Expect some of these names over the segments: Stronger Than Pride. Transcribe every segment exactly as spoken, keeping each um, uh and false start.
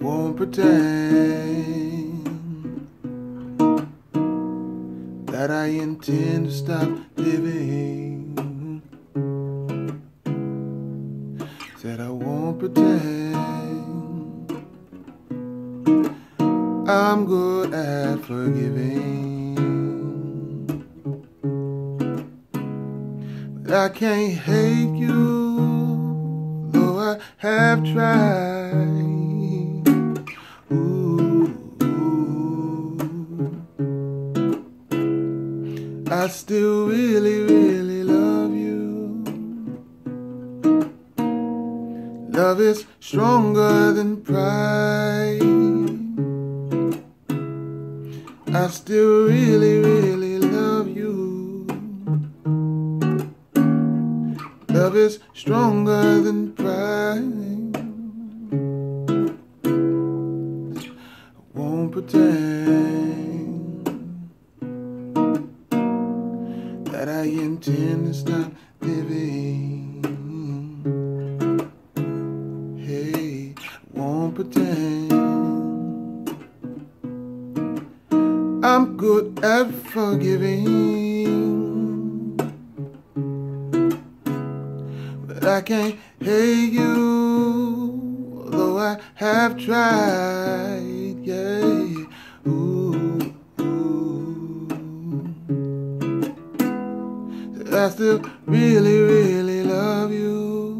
Won't pretend that I intend to stop living. Said I won't pretend I'm good at forgiving. But I can't hate you, though I have tried. I still really, really love you. Love is stronger than pride. I still really, really love you. Love is stronger than pride. I won't pretend that I intend to stop living. Hey, won't pretend I'm good at forgiving. But I can't hate you, although I have tried. Yeah. I still really, really love you.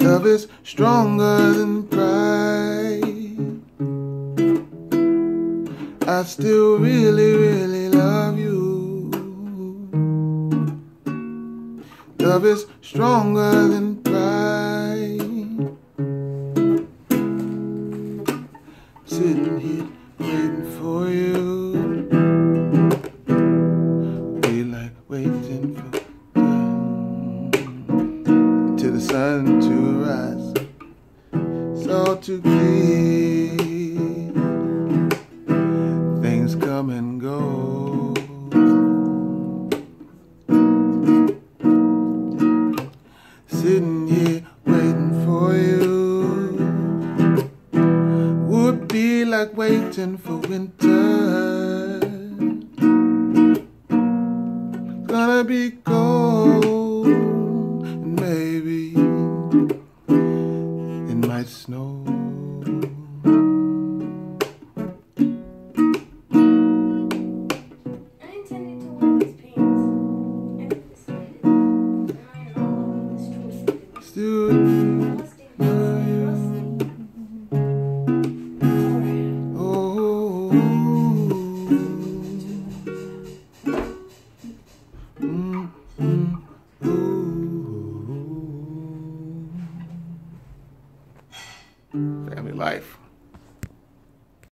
Love is stronger than pride. I still really, really love you. Love is stronger than pride. Sitting here waiting for you. Waiting for um, till the sun to rise, it's all too clear. Things come and go. Sitting here waiting for you would be like waiting for winter. Gonna be cold, and maybe it might snow. I intended to wear these pants. I decided to iron all of this choice. Still, I must oh.